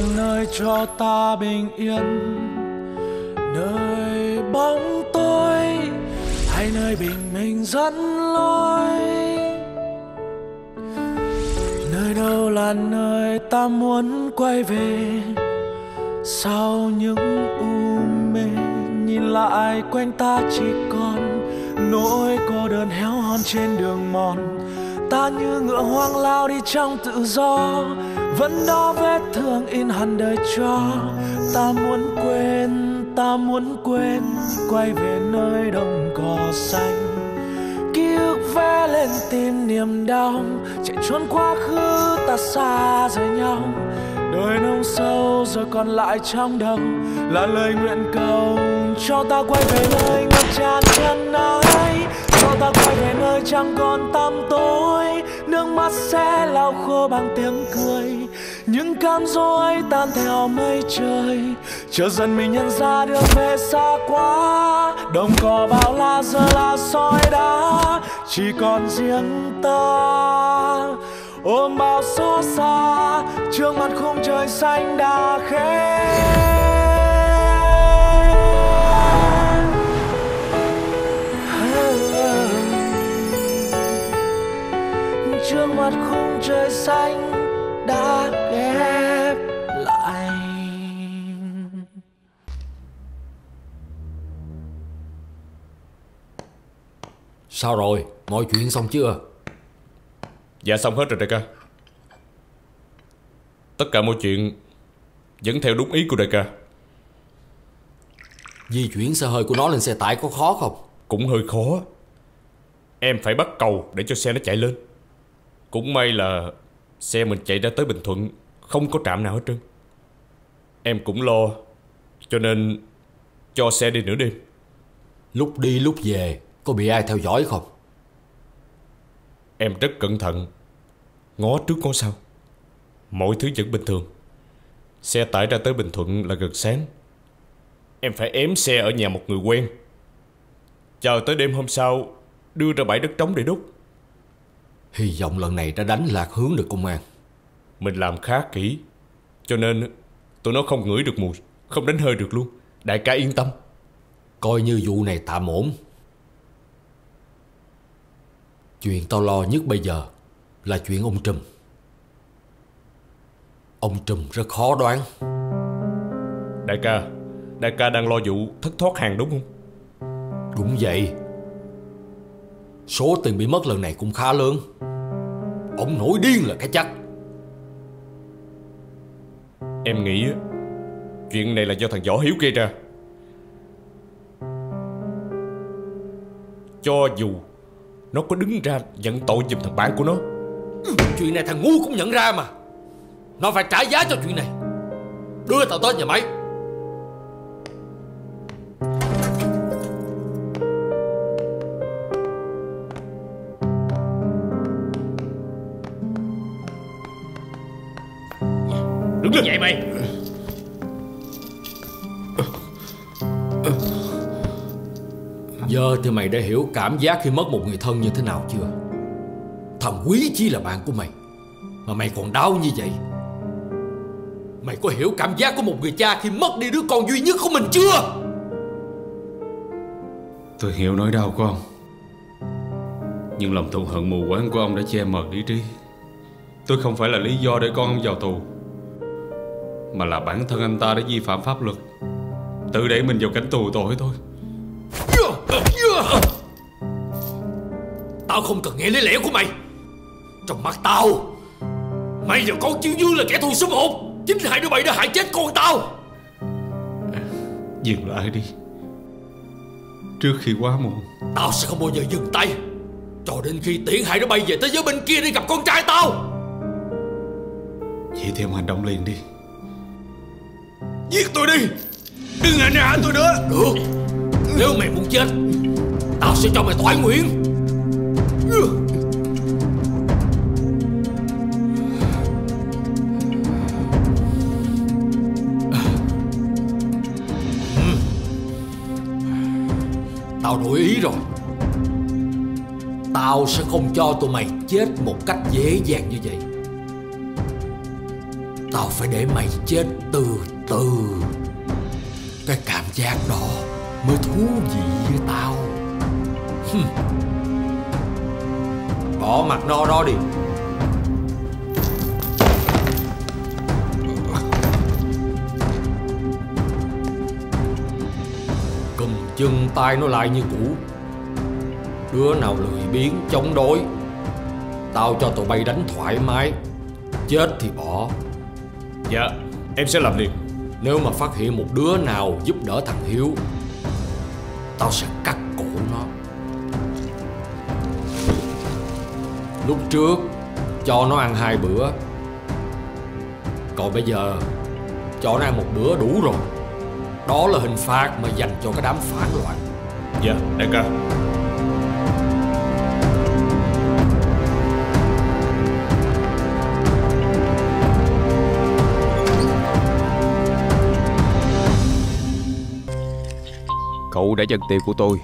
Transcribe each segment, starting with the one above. Là nơi cho ta bình yên, nơi bóng tối hay nơi bình minh dẫn lối, nơi đâu là nơi ta muốn quay về sau những u mê. Nhìn lại quanh ta chỉ còn nỗi cô đơn héo hon trên đường mòn. Ta như ngựa hoang lao đi trong tự do, vẫn đó vết thương in hằn đời cho. Ta muốn quên, quay về nơi đồng cỏ xanh. Ký ức vẽ lên tim niềm đau, chạy trốn quá khứ ta xa rời nhau. Đời nông sâu rồi còn lại trong đầu là lời nguyện cầu cho ta quay về nơi ngập tràn chân ái, cho ta quay về nơi chẳng còn tăm tối. Nước mắt sẽ lau khô bằng tiếng cười, những cám dỗ tan theo mây trời. Chờ dần mình nhận ra đường về xa quá, đồng cỏ bao la giờ là sỏi đá. Chỉ còn riêng ta ôm bao xót xa, trước mặt khung trời xanh đã khép. Trước mặt khung trời xanh đã khép lại. Sao rồi? Mọi chuyện xong chưa? Dạ xong hết rồi đại ca. Tất cả mọi chuyện vẫn theo đúng ý của đại ca. Di chuyển xe hơi của nó lên xe tải có khó không? Cũng hơi khó. Em phải bắt cầu để cho xe nó chạy lên. Cũng may là xe mình chạy ra tới Bình Thuận không có trạm nào hết trơn. Em cũng lo, cho nên cho xe đi nửa đêm. Lúc đi lúc về có bị ai theo dõi không? Em rất cẩn thận, ngó trước ngó sau. Mọi thứ vẫn bình thường. Xe tải ra tới Bình Thuận là gần sáng. Em phải ém xe ở nhà một người quen, chờ tới đêm hôm sau đưa ra bãi đất trống để đốt. Hy vọng lần này đã đánh lạc hướng được công an. Mình làm khá kỹ, cho nên tụi nó không ngửi được mùi, không đánh hơi được luôn. Đại ca yên tâm, coi như vụ này tạm ổn. Chuyện tao lo nhất bây giờ là chuyện ông Trùm. Ông Trùm rất khó đoán. Đại ca đang lo vụ thất thoát hàng đúng không? Đúng vậy. Số tiền bị mất lần này cũng khá lớn. Ông nổi điên là cái chắc. Em nghĩ chuyện này là do thằng Võ Hiếu gây ra. Cho dù nó có đứng ra nhận tội giùm thằng bạn của nó, chuyện này thằng ngu cũng nhận ra mà. Nó phải trả giá cho chuyện này. Đưa tao tới nhà máy. Đứng lên dậy mày. Giờ thì mày đã hiểu cảm giác khi mất một người thân như thế nào chưa? Thằng Quý chỉ là bạn của mày mà mày còn đau như vậy. Mày có hiểu cảm giác của một người cha khi mất đi đứa con duy nhất của mình chưa? Tôi hiểu nỗi đau của ông, nhưng lòng thù hận mù quáng của ông đã che mờ lý trí. Tôi không phải là lý do để con ông vào tù, mà là bản thân anh ta đã vi phạm pháp luật, tự đẩy mình vào cảnh tù tội thôi. Tao không cần nghe lý lẽ của mày. Trong mắt tao, mày và con Chiêu Dương là kẻ thù số một. Chính hai đứa mày đã hại chết con tao. Dừng lại đi, trước khi quá muộn. Tao sẽ không bao giờ dừng tay cho đến khi tiễn hai đứa mày về thế giới bên kia để gặp con trai tao. Vậy thì em hành động liền đi. Giết tôi đi, đừng hành hạ tôi nữa. Được, nếu mày muốn chết, tao sẽ cho mày toái nguyện. Tao đổi ý rồi. Tao sẽ không cho tụi mày chết một cách dễ dàng như vậy. Tao phải để mày chết từ từ. Cái cảm giác đó mới thú vị với tao. Bỏ mặt no đó đi. Cầm chân tay nó lại như cũ. Đứa nào lười biếng chống đối, tao cho tụi bay đánh thoải mái. Chết thì bỏ. Dạ, em sẽ làm liền. Nếu mà phát hiện một đứa nào giúp đỡ thằng Hiếu, tao sẽ cắt cổ nó. Lúc trước cho nó ăn 2 bữa, còn bây giờ cho nó ăn 1 bữa đủ rồi. Đó là hình phạt mà dành cho cái đám phản loạn. Dạ, đại ca. Cậu đã giật tiền của tôi.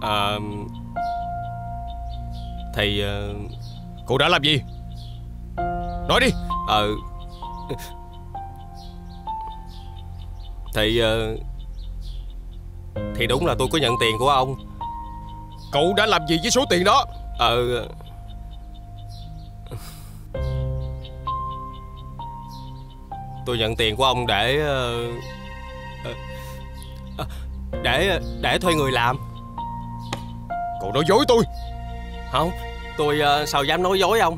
À, thầy, cậu đã làm gì? Nói đi. Thầy, thì đúng là tôi có nhận tiền của ông. Cậu đã làm gì với số tiền đó? Tôi nhận tiền của ông để thuê người làm. Cậu nói dối tôi. Không, tôi sao dám nói dối ông.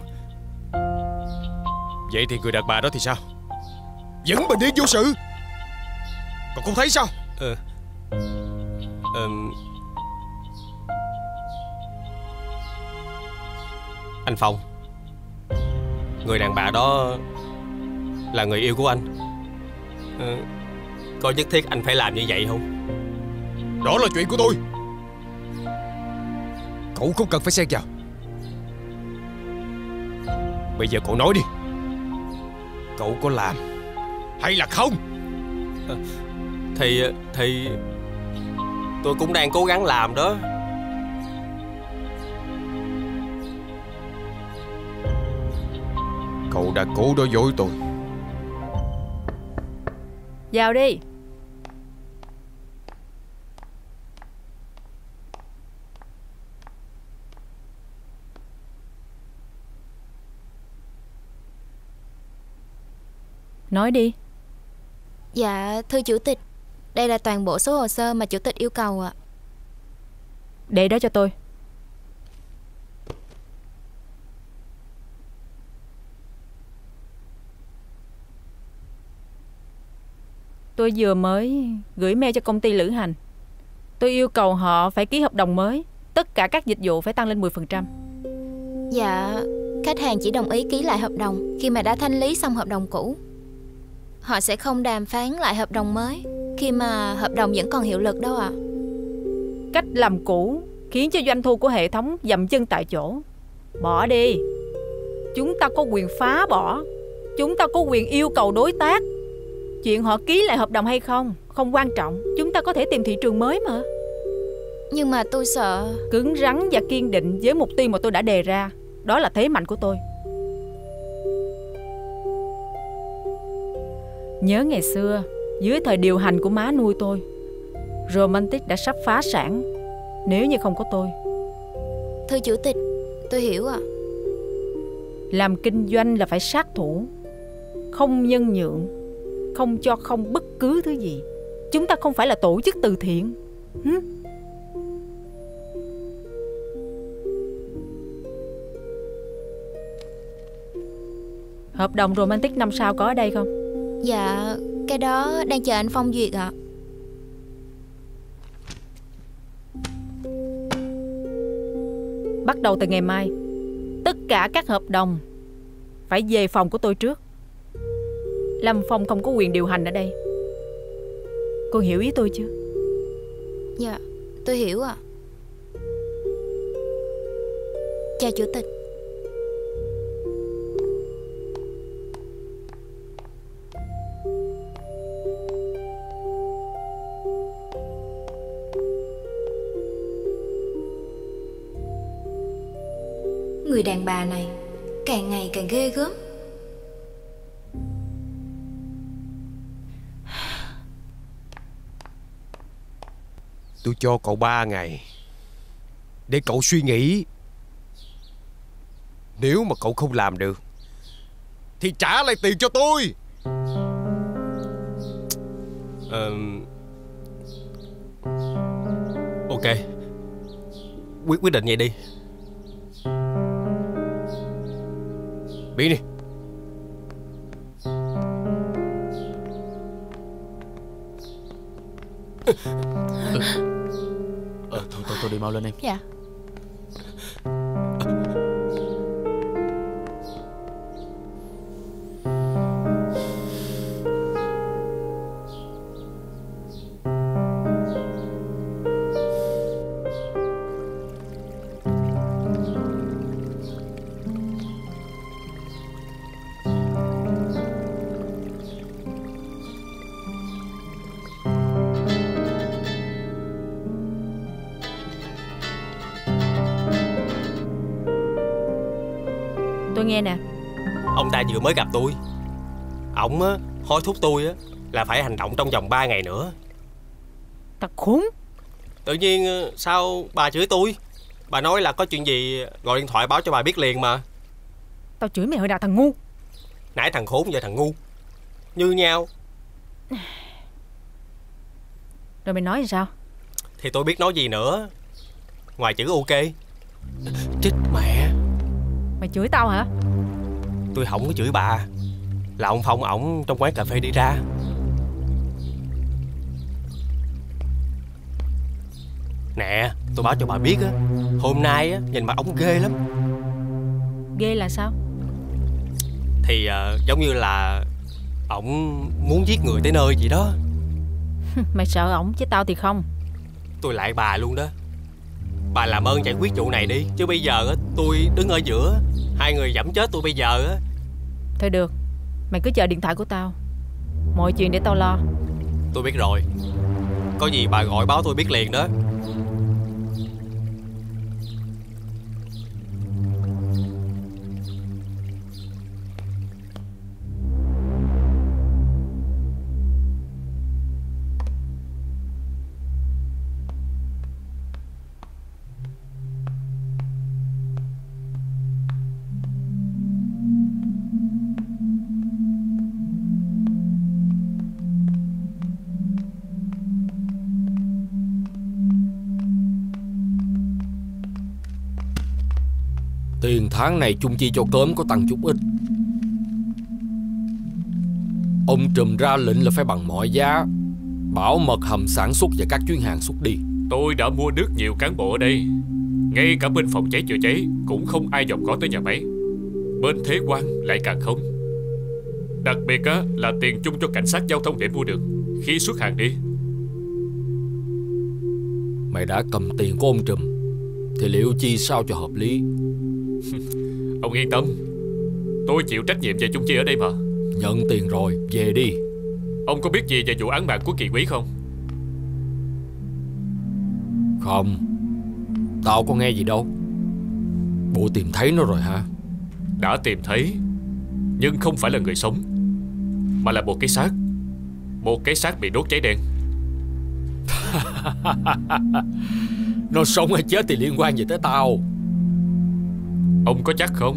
Vậy thì người đàn bà đó thì sao? Vẫn bình yên vô sự. Cậu không thấy sao? Anh Phong, người đàn bà đó là người yêu của anh. Có nhất thiết anh phải làm như vậy không? Đó là chuyện của tôi. Cậu không cần phải xen vào. Bây giờ cậu nói đi, cậu có làm hay là không? Thì tôi cũng đang cố gắng làm đó. Cậu đã cố đối dối tôi. Vào đi. Nói đi. Dạ thưa chủ tịch, đây là toàn bộ số hồ sơ mà chủ tịch yêu cầu ạ. Để đó cho tôi. Tôi vừa mới gửi mail cho công ty lữ hành. Tôi yêu cầu họ phải ký hợp đồng mới. Tất cả các dịch vụ phải tăng lên 10%. Dạ, khách hàng chỉ đồng ý ký lại hợp đồng khi mà đã thanh lý xong hợp đồng cũ. Họ sẽ không đàm phán lại hợp đồng mới khi mà hợp đồng vẫn còn hiệu lực đâu ạ. Cách làm cũ khiến cho doanh thu của hệ thống dậm chân tại chỗ. Bỏ đi. Chúng ta có quyền phá bỏ. Chúng ta có quyền yêu cầu đối tác. Chuyện họ ký lại hợp đồng hay không không quan trọng. Chúng ta có thể tìm thị trường mới mà. Nhưng mà tôi sợ. Cứng rắn và kiên định với mục tiêu mà tôi đã đề ra. Đó là thế mạnh của tôi. Nhớ ngày xưa, dưới thời điều hành của má nuôi tôi, Romantic đã sắp phá sản nếu như không có tôi. Thưa chủ tịch, tôi hiểu ạ. Làm kinh doanh là phải sát thủ, không nhân nhượng, không cho không bất cứ thứ gì. Chúng ta không phải là tổ chức từ thiện. Hợp đồng Romantic năm sau có ở đây không? Dạ, cái đó đang chờ anh Phong duyệt ạ. Bắt đầu từ ngày mai, tất cả các hợp đồng phải về phòng của tôi trước. Lâm Phong không có quyền điều hành ở đây. Cô hiểu ý tôi chưa? Dạ, tôi hiểu ạ. Chào chủ tịch. người đàn bà này càng ngày càng ghê gớm. Tôi cho cậu 3 ngày để cậu suy nghĩ. Nếu mà cậu không làm được thì trả lại tiền cho tôi. Ok, quyết định vậy đi. Biến đi. Thôi đi, mau lên em. Dạ. Nghe nè, ông ta vừa mới gặp tôi. Ổng á hối thúc tôi á là phải hành động trong vòng 3 ngày nữa. Thật khốn. Tự nhiên sao bà chửi tôi? Bà nói là có chuyện gì gọi điện thoại báo cho bà biết liền mà. Tao chửi mày hồi nào thằng ngu. Nãy thằng khốn giờ thằng ngu như nhau. Rồi mày nói thì sao? Thì tôi biết nói gì nữa ngoài chữ ok. Chết mẹ. Mày chửi tao hả? Tôi không có chửi bà. Là ông Phong ổng trong quán cà phê đi ra. Nè, tôi báo cho bà biết á, hôm nay á, nhìn mặt ổng ghê lắm. Ghê là sao? Thì giống như là ổng muốn giết người tới nơi vậy đó. Mày sợ ổng chứ tao thì không. Tôi lại bà luôn đó. Bà làm ơn giải quyết vụ này đi. Chứ bây giờ tôi đứng ở giữa. Hai người giẫm chết tôi bây giờ. Thôi được, mày cứ chờ điện thoại của tao. Mọi chuyện để tao lo. Tôi biết rồi. Có gì bà gọi báo tôi biết liền đó. Tiền tháng này chung chi cho cớm có tăng chút ít. Ông Trùm ra lệnh là phải bằng mọi giá bảo mật hầm sản xuất và các chuyến hàng xuất đi. Tôi đã mua nước nhiều cán bộ ở đây. Ngay cả bên phòng cháy chữa cháy cũng không ai dòm ngó tới nhà máy. Bên thế quan lại càng không. Đặc biệt là tiền chung cho cảnh sát giao thông để mua được khi xuất hàng đi. Mày đã cầm tiền của ông Trùm thì liệu chi sao cho hợp lý. Ông yên tâm, tôi chịu trách nhiệm về chung chi ở đây mà. Nhận tiền rồi, về đi. Ông có biết gì về vụ án mạng của Kỳ Quý không? Không, tao có nghe gì đâu. Bộ tìm thấy nó rồi hả? Đã tìm thấy, nhưng không phải là người sống, mà là một cái xác. Một cái xác bị đốt cháy đen. Nó sống hay chết thì liên quan gì tới tao? Ông có chắc không?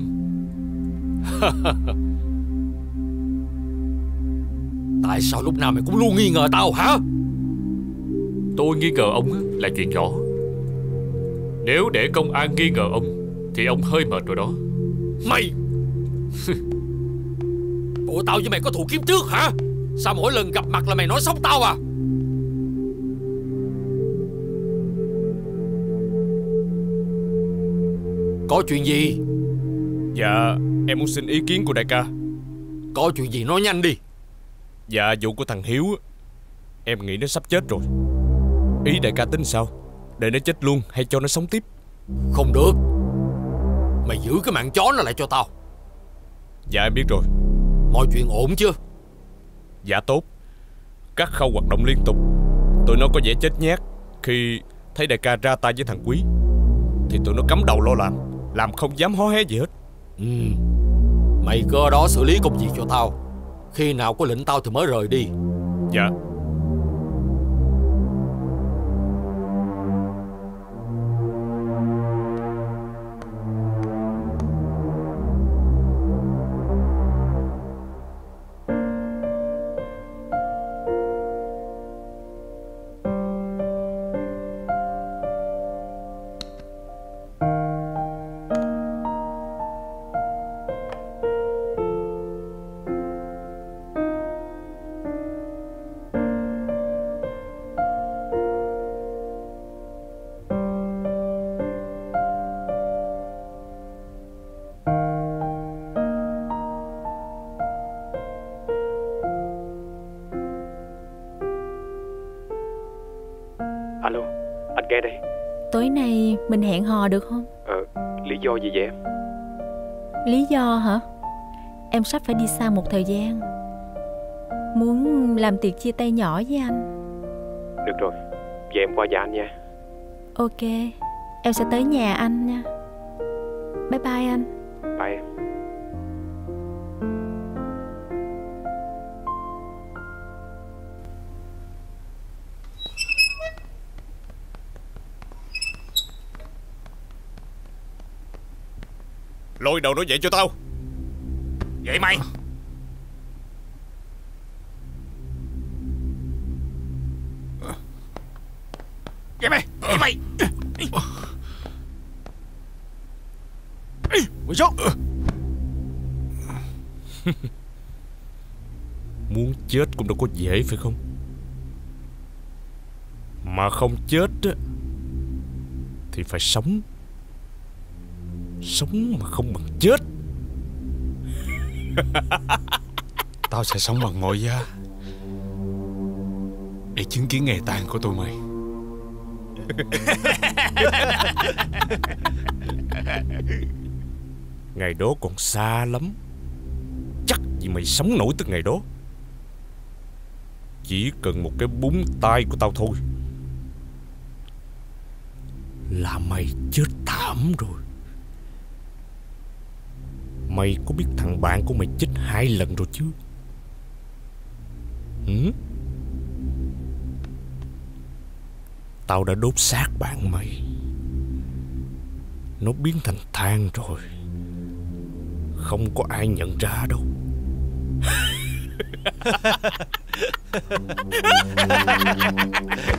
Tại sao lúc nào mày cũng luôn nghi ngờ tao hả? Tôi nghi ngờ ông là chuyện nhỏ. Nếu để công an nghi ngờ ông thì ông hơi mệt rồi đó. Mày! Bộ tao với mày có thù kiếm trước hả? Sao mỗi lần gặp mặt là mày nói xấu tao à? Có chuyện gì? Dạ, em muốn xin ý kiến của đại ca. Có chuyện gì nói nhanh đi. Dạ, vụ của thằng Hiếu, em nghĩ nó sắp chết rồi. Ý đại ca tính sao? Để nó chết luôn hay cho nó sống tiếp? Không được. Mày giữ cái mạng chó nó lại cho tao. Dạ, em biết rồi. Mọi chuyện ổn chưa? Dạ, tốt. Các khâu hoạt động liên tục. Tụi nó có vẻ chết nhát khi thấy đại ca ra tay với thằng Quý. Thì tụi nó cắm đầu lo làm. làm không dám hó hé gì hết. Mày cứ ở đó xử lý công việc cho tao. Khi nào có lệnh tao thì mới rời đi. Dạ. Tối nay mình hẹn hò được không? Lý do gì vậy em? Lý do hả? Em sắp phải đi xa một thời gian, muốn làm tiệc chia tay nhỏ với anh. Được rồi, vậy em qua nhà anh nha. Ok, em sẽ tới nhà anh nha. Bye bye anh. Bye em. Lôi đầu nó dậy cho tao. Dậy mày. Dậy mày. Dậy mày. Mày xuống. Muốn chết cũng đâu có dễ phải không? Mà không chết thì phải sống. Sống mà không bằng chết. Tao sẽ sống bằng mọi giá để chứng kiến ngày tàn của tụi mày. Ngày đó còn xa lắm. Chắc gì mày sống nổi tới ngày đó. Chỉ cần một cái búng tay của tao thôi là mày chết thảm rồi. Mày có biết thằng bạn của mày chết 2 lần rồi chứ? Tao đã đốt xác bạn mày. Nó biến thành than rồi. Không có ai nhận ra đâu.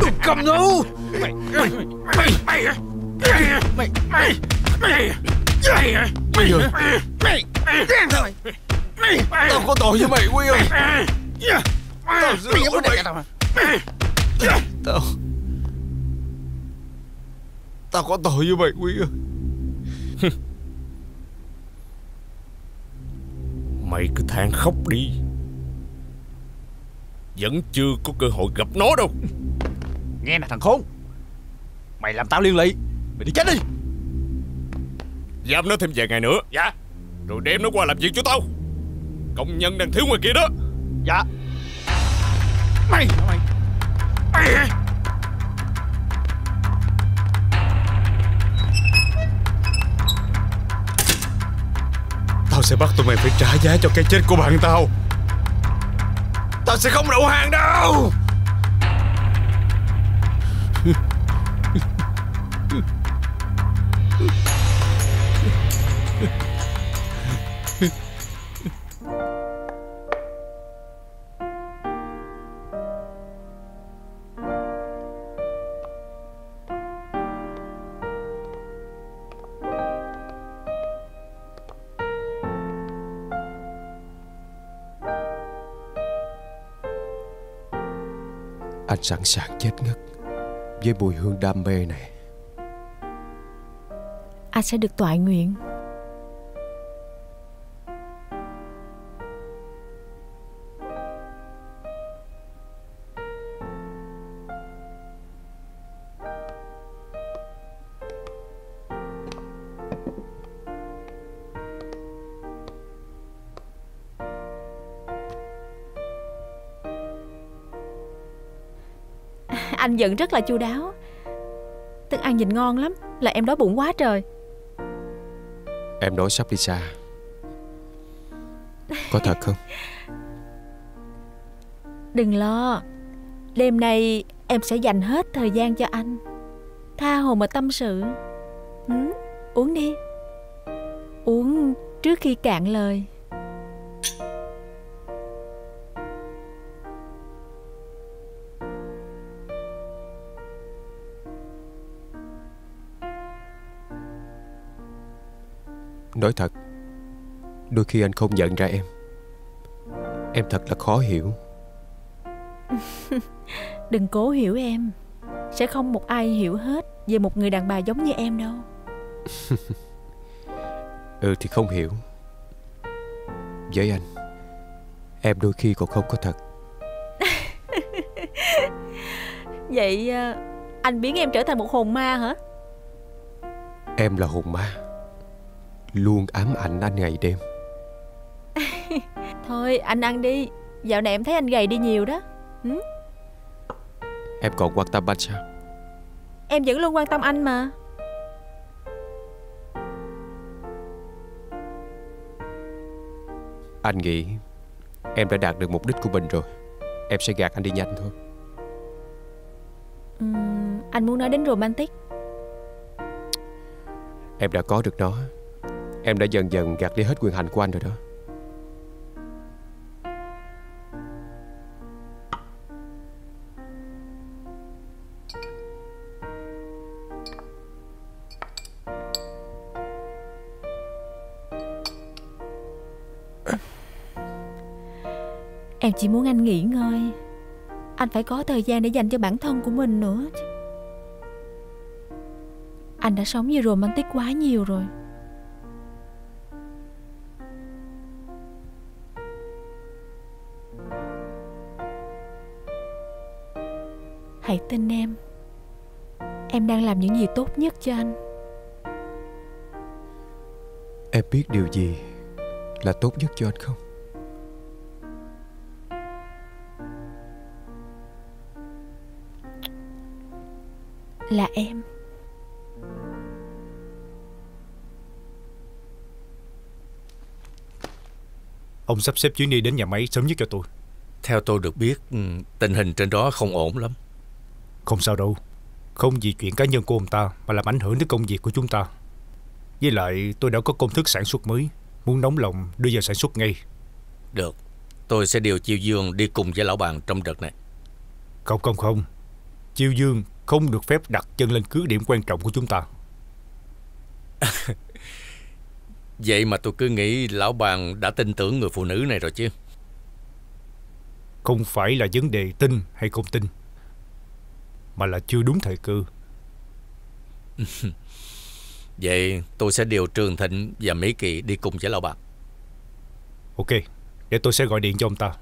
Tôi cầm nó. Mày ơi. Tao có tội với mày Quy ơi. Tao giữ lỗi mày. Tao có tội với mày Quy ơi. Mày cứ than khóc đi, vẫn chưa có cơ hội gặp nó đâu. Nghe nè thằng khốn, mày làm tao liên lụy. Mày đi chết đi. Giam nó thêm vài ngày nữa. Dạ. Rồi đem nó qua làm việc cho tao. Công nhân đang thiếu ngoài kia đó. Dạ. Mày. Tao sẽ bắt tụi mày phải trả giá cho cái chết của bạn tao. Tao sẽ không đầu hàng đâu. Anh sẵn sàng chết ngất với mùi hương đam mê này. Anh sẽ được toại nguyện. Anh vẫn rất là chu đáo. Thức ăn nhìn ngon lắm. Là em đói bụng quá trời. Em nói sắp đi xa. Có thật không? Đừng lo, đêm nay em sẽ dành hết thời gian cho anh. Tha hồ mà tâm sự. Uống đi. Uống trước khi cạn lời. Nói thật, đôi khi anh không nhận ra em. Em thật là khó hiểu. Đừng cố hiểu em. Sẽ không một ai hiểu hết về một người đàn bà giống như em đâu. Ừ thì không hiểu. Với anh, em đôi khi còn không có thật. Vậy anh biến em trở thành một hồn ma hả? Em là hồn ma, luôn ám ảnh anh ngày đêm. Thôi anh ăn đi. Dạo này em thấy anh gầy đi nhiều đó. Em còn quan tâm anh sao? Em vẫn luôn quan tâm anh mà. Anh nghĩ em đã đạt được mục đích của mình rồi. Em sẽ gạt anh đi nhanh thôi. Anh muốn nói đến romantic. Em đã có được nó. Em đã dần dần gạt đi hết quyền hành của anh rồi đó. Em chỉ muốn anh nghỉ ngơi. Anh phải có thời gian để dành cho bản thân của mình nữa. Anh đã sống như romantic quá nhiều rồi. Hãy tin em. Em đang làm những gì tốt nhất cho anh. Em biết điều gì là tốt nhất cho anh không? Là em. Ông sắp xếp chuyến đi đến nhà máy sớm nhất cho tôi. Theo tôi được biết, tình hình trên đó không ổn lắm. Không sao đâu. Không vì chuyện cá nhân của ông ta mà làm ảnh hưởng tới công việc của chúng ta. Với lại tôi đã có công thức sản xuất mới. Muốn nóng lòng đưa vào sản xuất ngay. Được. Tôi sẽ điều Chiêu Dương đi cùng với lão bàn trong đợt này. Không. Chiêu Dương không được phép đặt chân lên cứ điểm quan trọng của chúng ta. Vậy mà tôi cứ nghĩ lão bàn đã tin tưởng người phụ nữ này rồi chứ. Không phải là vấn đề tin hay không tin, mà là chưa đúng thời cơ. Vậy tôi sẽ điều Trường Thịnh và Mỹ Kỳ đi cùng với lão bàn. Ok, để tôi sẽ gọi điện cho ông ta.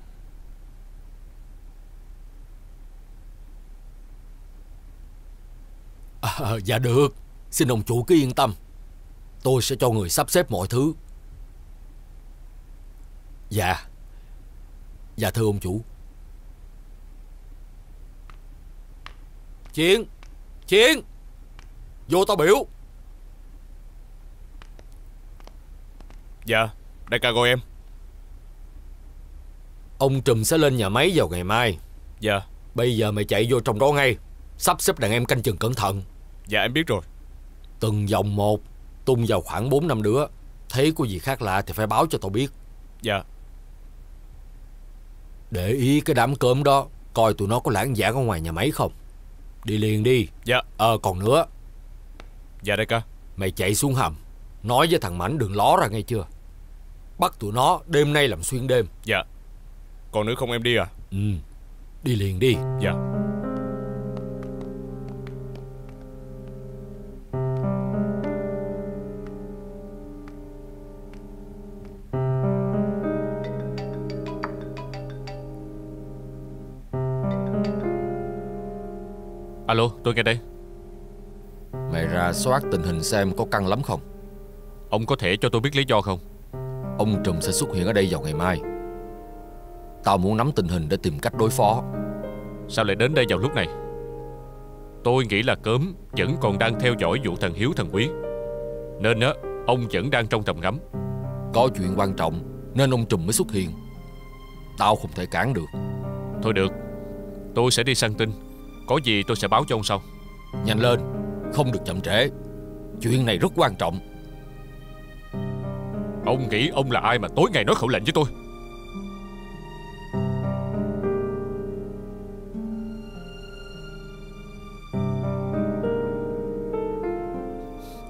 Dạ được. Xin ông chủ cứ yên tâm. Tôi sẽ cho người sắp xếp mọi thứ. Dạ thưa ông chủ. Chiến, vô tao biểu. Dạ, đại ca gọi em. Ông Trùm sẽ lên nhà máy vào ngày mai. Dạ. Bây giờ mày chạy vô trong đó ngay. Sắp xếp đàn em canh chừng cẩn thận. Dạ em biết rồi. Từng vòng một, tung vào khoảng 4-5 đứa. Thấy có gì khác lạ thì phải báo cho tao biết. Dạ. Để ý cái đám cơm đó, coi tụi nó có lãng vãng ở ngoài nhà máy không. Đi liền đi. Dạ. Còn nữa. Dạ đại ca. Mày chạy xuống hầm, nói với thằng Mảnh đừng ló ra nghe chưa. Bắt tụi nó đêm nay làm xuyên đêm. Dạ. Còn nữa không em đi à? Ừ. Đi liền đi. Dạ. Alo, tôi nghe đây. Mày ra soát tình hình xem có căng lắm không. Ông có thể cho tôi biết lý do không? Ông Trùm sẽ xuất hiện ở đây vào ngày mai. Tao muốn nắm tình hình để tìm cách đối phó. Sao lại đến đây vào lúc này? Tôi nghĩ là Cớm vẫn còn đang theo dõi vụ thần Hiếu thần Quý, nên Ông vẫn đang trong trầm ngắm. Có chuyện quan trọng nên ông Trùm mới xuất hiện. Tao không thể cản được. Thôi được, tôi sẽ đi săn tin. Có gì tôi sẽ báo cho ông sau. Nhanh lên, không được chậm trễ. Chuyện này rất quan trọng. Ông nghĩ ông là ai mà tối ngày nói khẩu lệnh với tôi?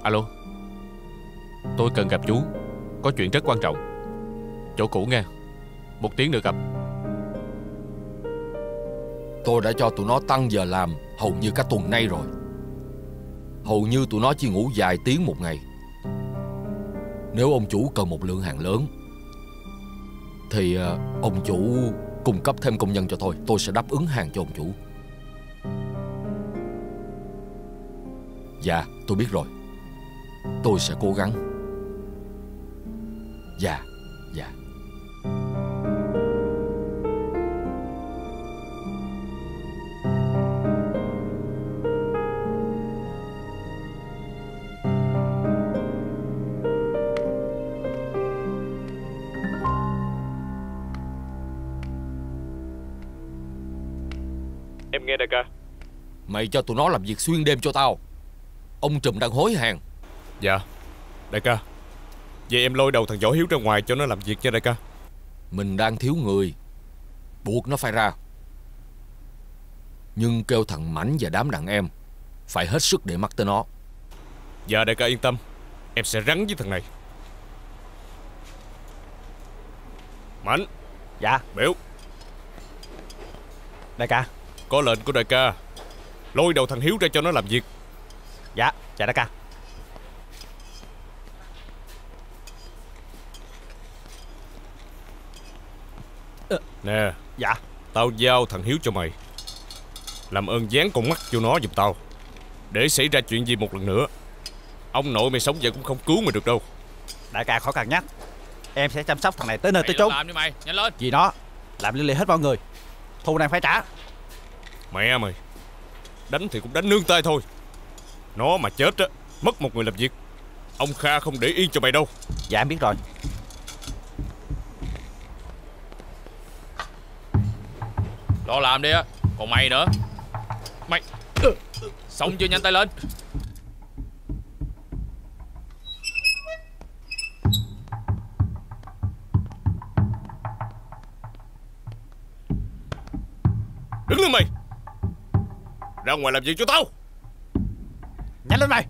Alo, tôi cần gặp chú. Có chuyện rất quan trọng. Chỗ cũ nghe. 1 tiếng nữa gặp. Tôi đã cho tụi nó tăng giờ làm hầu như cả tuần nay rồi. Hầu như tụi nó chỉ ngủ vài tiếng một ngày. Nếu ông chủ cần một lượng hàng lớn thì ông chủ cung cấp thêm công nhân cho tôi. Tôi sẽ đáp ứng hàng cho ông chủ. Dạ, tôi biết rồi. Tôi sẽ cố gắng. Dạ, dạ. Em nghe đại ca. Mày cho tụi nó làm việc xuyên đêm cho tao. Ông Trùm đang hối hàng. Dạ đại ca. Vậy em lôi đầu thằng Võ Hiếu ra ngoài cho nó làm việc nha đại ca. Mình đang thiếu người, buộc nó phải ra. Nhưng kêu thằng Mãnh và đám đàn em phải hết sức để mắt tới nó. Dạ đại ca yên tâm, em sẽ rắn với thằng này. Mãnh. Dạ. Biểu. Đại ca. Có lệnh của đại ca. Lôi đầu thằng Hiếu ra cho nó làm việc. Dạ. Dạ đại ca. Nè. Dạ. Tao giao thằng Hiếu cho mày. Làm ơn dán con mắt vô nó giùm tao. Để xảy ra chuyện gì một lần nữa, ông nội mày sống vậy cũng không cứu mày được đâu. Đại ca khỏi cần nhắc. Em sẽ chăm sóc thằng này tới nơi tới chốn. Làm đi mày, nhanh lên. Vì nó làm liên lụy hết mọi người. Thù này phải trả. Mẹ mày. Đánh thì cũng đánh nương tay thôi. Nó mà chết á, mất một người làm việc, ông Kha không để yên cho mày đâu. Dạ em biết rồi. Lo làm đi á. Còn mày nữa. Mày xong chưa, nhanh tay lên. Đứng lên mày. Ra ngoài làm việc cho tao. Nhanh lên mày.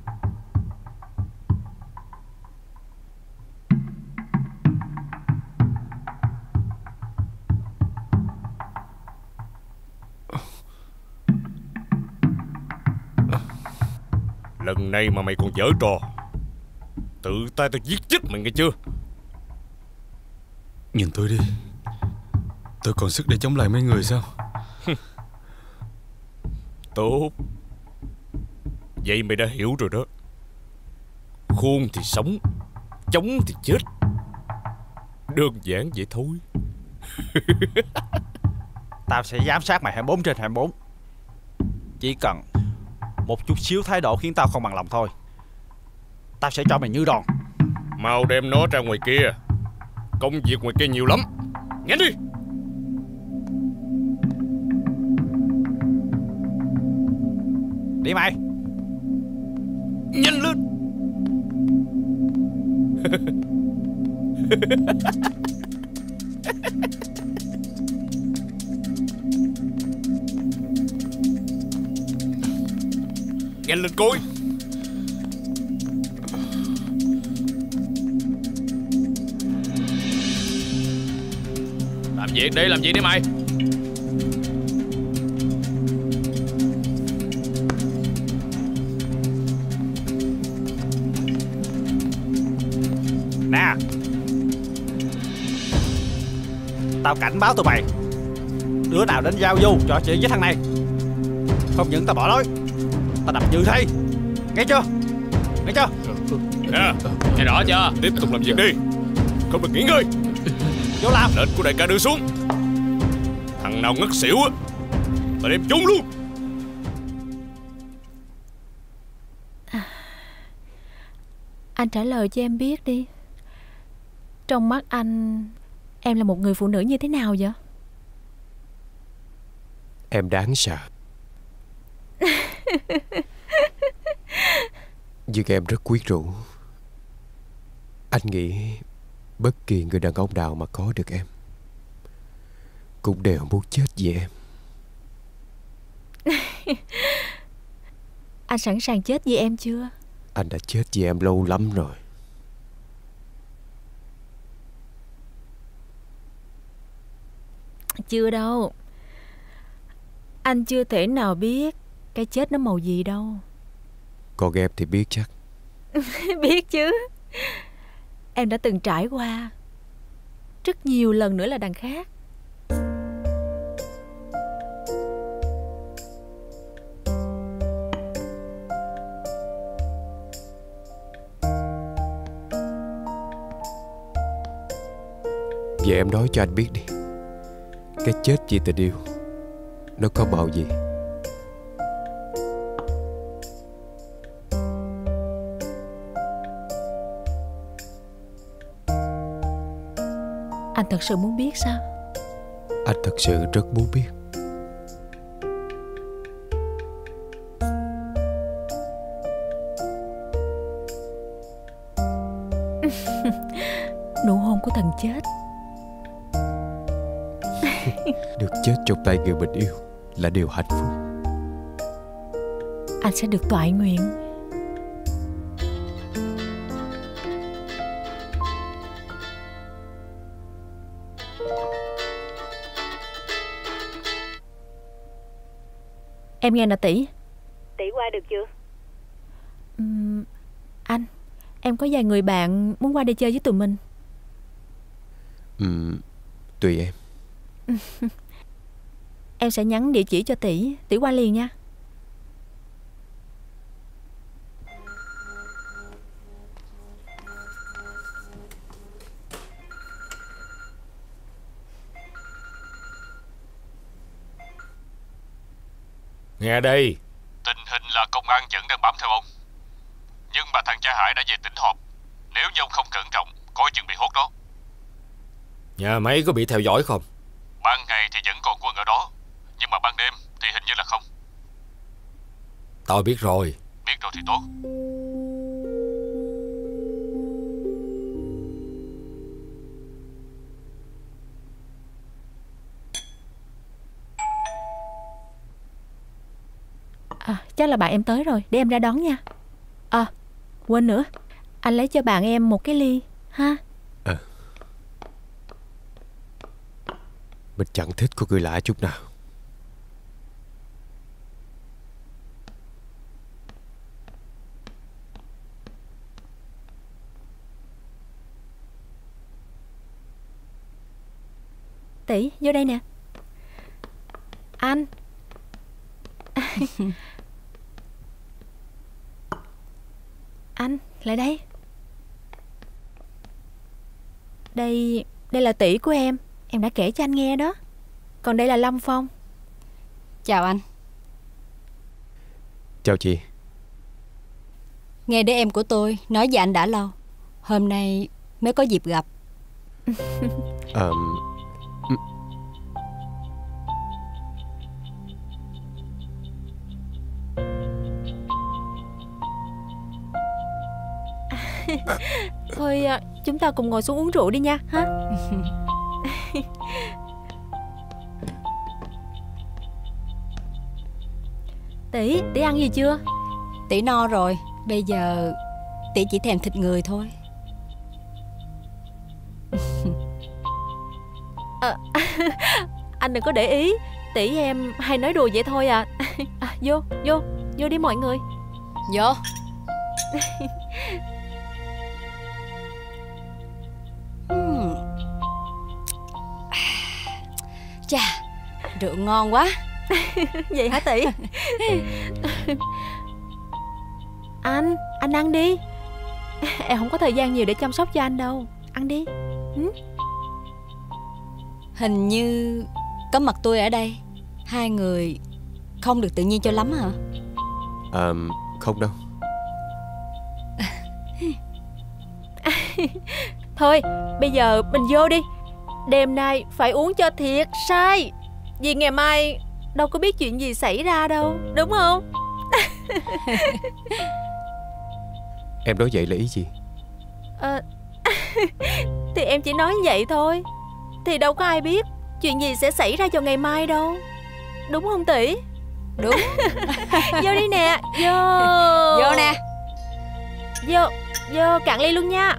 Lần này mà mày còn giở trò, tự tay tao giết chết mày nghe chưa. Nhìn tôi đi. Tôi còn sức để chống lại mấy người sao? Tốt. Vậy mày đã hiểu rồi đó. Khôn thì sống, chống thì chết. Đơn giản vậy thôi. Tao sẽ giám sát mày 24/24. Chỉ cần một chút xíu thái độ khiến tao không bằng lòng thôi, tao sẽ cho mày như đòn. Mau đem nó ra ngoài kia. Công việc ngoài kia nhiều lắm. Nhanh đi. Đi mày. Nhanh lên. Nhanh lên coi. Làm việc đi, làm việc đi mày. Nè, tao cảnh báo tụi mày, đứa nào đến giao du trò chuyện với thằng này, không những tao bỏ lối, tao đập như thế. Nghe chưa? Nghe chưa? Nè, nghe rõ chưa? Tiếp tục làm việc đi, không được nghỉ ngơi. Vô làm. Lệnh của đại ca đưa xuống. Thằng nào ngất xỉu á, tao đem trốn luôn. Anh trả lời cho em biết đi. Trong mắt anh, em là một người phụ nữ như thế nào vậy? Em đáng sợ. Nhưng em rất quyến rũ. Anh nghĩ bất kỳ người đàn ông nào mà có được em cũng đều muốn chết vì em. Anh sẵn sàng chết vì em chưa? Anh đã chết vì em lâu lắm rồi. Chưa đâu. Anh chưa thể nào biết cái chết nó màu gì đâu. Còn em thì biết chắc. Biết chứ. Em đã từng trải qua rất nhiều lần nữa là đằng khác. Vậy em nói cho anh biết đi, cái chết vì tình yêu nó có màu gì? Anh thật sự muốn biết sao? Anh thật sự rất muốn biết. Nụ hôn của thần chết. Được chết trong tay người mình yêu là điều hạnh phúc. Anh sẽ được toại nguyện. Em nghe nè tỷ. Tỷ qua được chưa? Anh, em có vài người bạn muốn qua đây chơi với tụi mình. Tùy em. Em sẽ nhắn địa chỉ cho tỷ, tỷ qua liền nha. Nghe đây. Tình hình là công an vẫn đang bám theo ông, nhưng mà thằng cha Hải đã về tỉnh họp. Nếu như ông không cẩn trọng, coi chừng bị hốt đó. Nhà máy có bị theo dõi không? Ban ngày thì vẫn còn quân ở đó, nhưng mà ban đêm thì hình như là không. Tao biết rồi. Biết rồi thì tốt. Chắc là bạn em tới rồi, để em ra đón nha. Quên nữa, anh lấy cho bạn em một cái ly ha. Mình chẳng thích của người lạ chút nào. Tỷ, vô đây nè. Anh. Anh, lại đây. Đây là tỷ của em. Em đã kể cho anh nghe đó. Còn đây là Lâm Phong. Chào anh. Chào chị. Nghe đứa em của tôi nói về anh đã lâu, hôm nay mới có dịp gặp. Thôi chúng ta cùng ngồi xuống uống rượu đi nha ha. Tỷ, tỷ ăn gì chưa? Tỷ no rồi. Bây giờ tỷ chỉ thèm thịt người thôi. Anh đừng có để ý. Tỷ em hay nói đùa vậy thôi à. Vô, vô, vô đi mọi người. Vô. Chà, rượu ngon quá. Vậy hả tỷ? Anh ăn đi. Em không có thời gian nhiều để chăm sóc cho anh đâu. Ăn đi. Hình như có mặt tôi ở đây. Hai người không được tự nhiên cho lắm hả? Không đâu. Thôi bây giờ mình vô đi. Đêm nay phải uống cho thiệt say, vì ngày mai đâu có biết chuyện gì xảy ra đâu, đúng không? Em nói vậy là ý gì? Thì em chỉ nói vậy thôi. Thì đâu có ai biết chuyện gì sẽ xảy ra vào ngày mai đâu, đúng không tỷ? Đúng. Vô đi nè. Vô. Vô nè. Vô. Vô cạn ly luôn nha.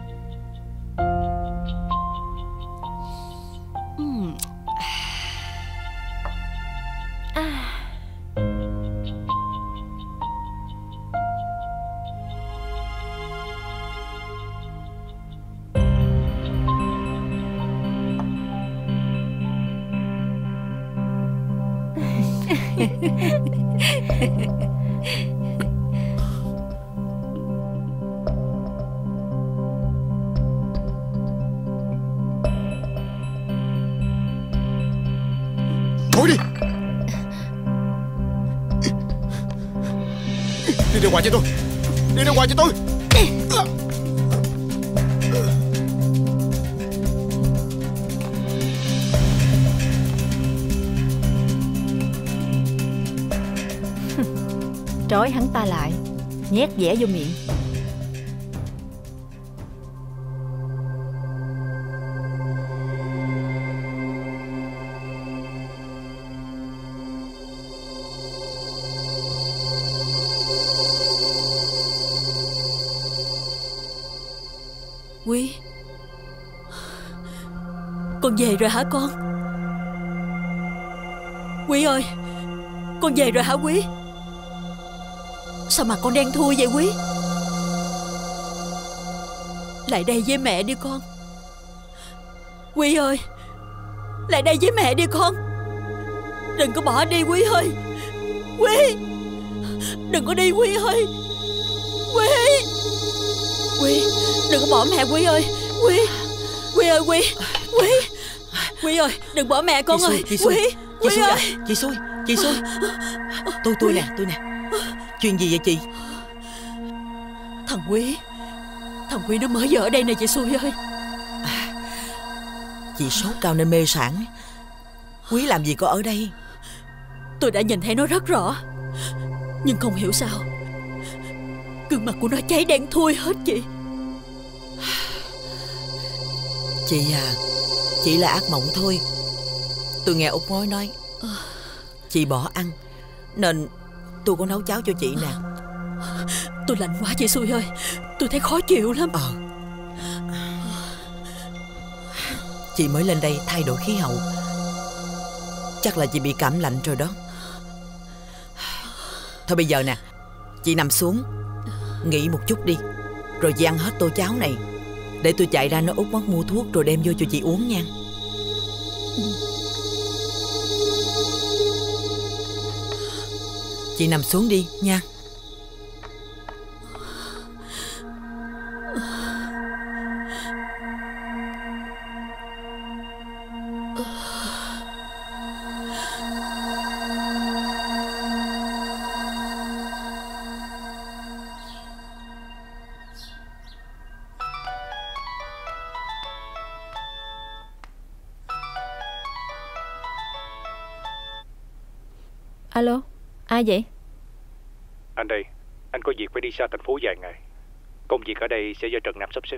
Thôi đi. Đi ra ngoài cho tôi. Đi ra ngoài cho tôi. Trói hắn ta lại, nhét dẻ vô miệng. Quý, con về rồi hả con? Quý ơi, con về rồi hả Quý? Sao mà con đen thui vậy Quý? Lại đây với mẹ đi con. Quý ơi, lại đây với mẹ đi con. Đừng có bỏ đi Quý ơi. Quý, đừng có đi Quý ơi. Quý, Quý, đừng có bỏ mẹ Quý ơi. Quý, Quý ơi, Quý, Quý, Quý ơi, đừng bỏ mẹ con ơi. Quý, Quý ơi. Chị Xui, chị Xui. Tôi nè, tôi nè. Chuyện gì vậy chị? Thằng Quý nó mới ở đây nè chị Xui ơi. Chị sốt cao nên mê sảng. Quý làm gì có ở đây? Tôi đã nhìn thấy nó rất rõ, nhưng không hiểu sao gương mặt của nó cháy đen thui hết chị. Chị à, chỉ là ác mộng thôi. Tôi nghe Út Mối nói chị bỏ ăn nên tôi có nấu cháo cho chị nè. Tôi lạnh quá chị Xui ơi, tôi thấy khó chịu lắm. Chị mới lên đây thay đổi khí hậu, chắc là chị bị cảm lạnh rồi đó. Thôi bây giờ nè, chị nằm xuống nghỉ một chút đi, rồi chị ăn hết tô cháo này, để tôi chạy ra nó Út Mất mua thuốc rồi đem vô cho chị uống nha. Chị nằm xuống đi nha. Alo, ai vậy? Anh đây, anh có việc phải đi xa thành phố vài ngày. Công việc ở đây sẽ do Trần Nam sắp xếp.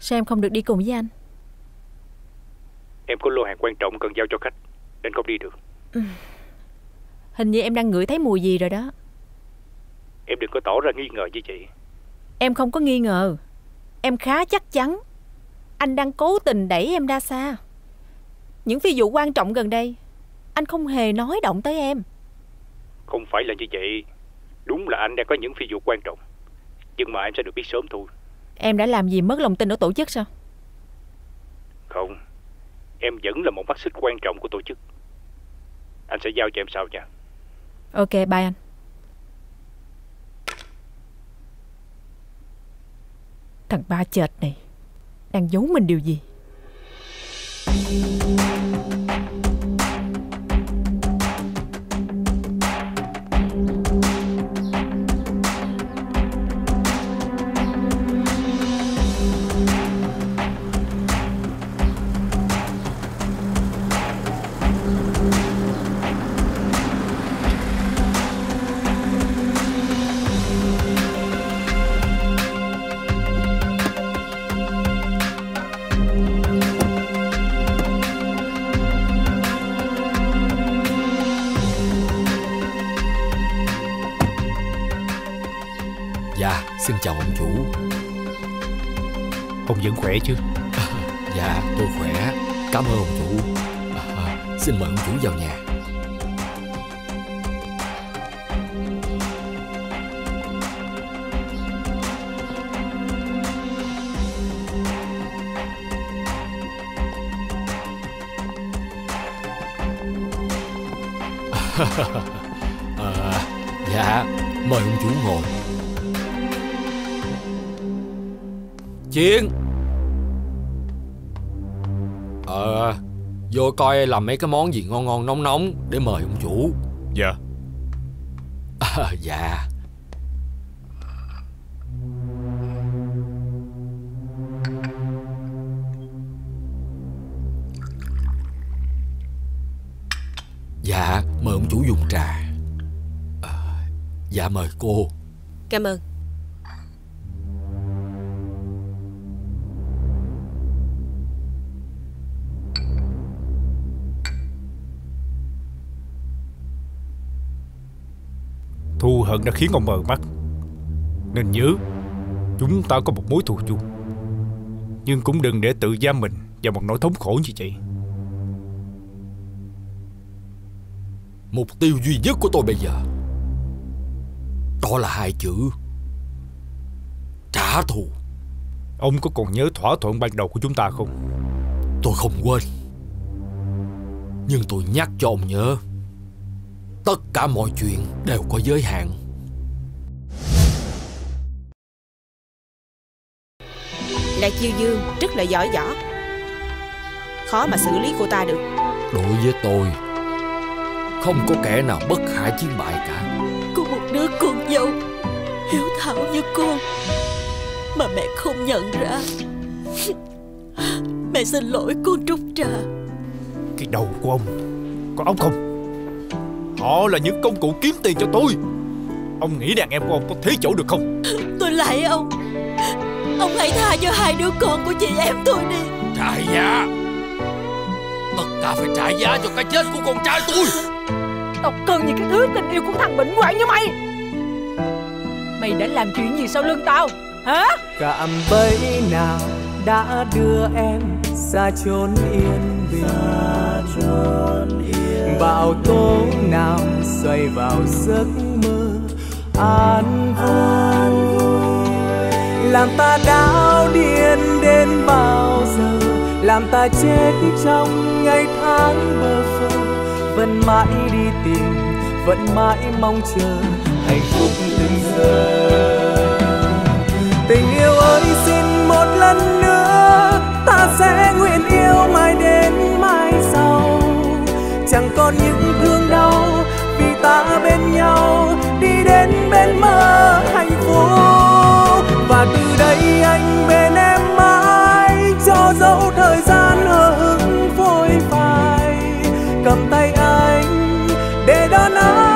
Sao em không được đi cùng với anh? Em có lô hàng quan trọng cần giao cho khách nên không đi được. Hình như em đang ngửi thấy mùi gì rồi đó. Em đừng có tỏ ra nghi ngờ với chị. Em không có nghi ngờ, em khá chắc chắn. Anh đang cố tình đẩy em ra xa. Những phi vụ quan trọng gần đây anh không hề nói động tới em. Không phải là như vậy. Đúng là anh đang có những phi vụ quan trọng, nhưng mà em sẽ được biết sớm thôi. Em đã làm gì mất lòng tin ở tổ chức sao? Không, em vẫn là một mắt xích quan trọng của tổ chức. Anh sẽ giao cho em sau nha. Ok, bye anh. Thằng ba chệt này đang giấu mình điều gì? Xin chào ông chủ. Ông vẫn khỏe chứ? Dạ tôi khỏe. Cảm ơn ông chủ. Xin mời ông chủ vào nhà. Dạ mời ông chủ ngồi. Chiến, vô coi làm mấy cái món gì ngon ngon nóng nóng để mời ông chủ. Dạ. Dạ. Dạ mời ông chủ dùng trà. Dạ mời cô. Cảm ơn. Thù hận đã khiến ông mờ mắt, nên nhớ chúng ta có một mối thù chung, nhưng cũng đừng để tự giam mình vào một nỗi thống khổ như vậy. Mục tiêu duy nhất của tôi bây giờ đó là hai chữ: trả thù. Ông có còn nhớ thỏa thuận ban đầu của chúng ta không? Tôi không quên, nhưng tôi nhắc cho ông nhớ, tất cả mọi chuyện đều có giới hạn. Lạc Chiêu Dương rất là giỏi võ, khó mà xử lý cô ta được. Đối với tôi, không có kẻ nào bất khả chiến bại cả. Có một đứa con dâu hiếu thảo như cô mà mẹ không nhận ra. Mẹ xin lỗi cô Trúc Trà. Cái đầu của ông có óc không? Họ là những công cụ kiếm tiền cho tôi. Ông nghĩ đàn em của ông có thế chỗ được không? Tôi lạy ông. Ông hãy tha cho hai đứa con của chị em tôi đi. Trả giá. Tất cả phải trả giá cho cái chết của con trai tôi. Độc cơn vì cái thứ tình yêu của thằng bệnh hoạn như mày. Mày đã làm chuyện gì sau lưng tao hả? Cạm bẫy nào đã đưa em ra chốn yên bình, bão tố nào xoay vào giấc mơ an vui, làm ta đảo điên đến bao giờ, làm ta chết trong ngày tháng mơ phơ. Vẫn mãi đi tìm, vẫn mãi mong chờ hạnh phúc từng giờ. Tình yêu ơi xin một lần nữa, ta sẽ nguyện yêu mãi đến mai sau. Chẳng còn những thương đau vì ta bên nhau đi đến bên mơ hạnh phúc. Và từ đây anh bên em mãi cho dẫu thời gian hờ hững phôi phai. Cầm tay anh để đón anh.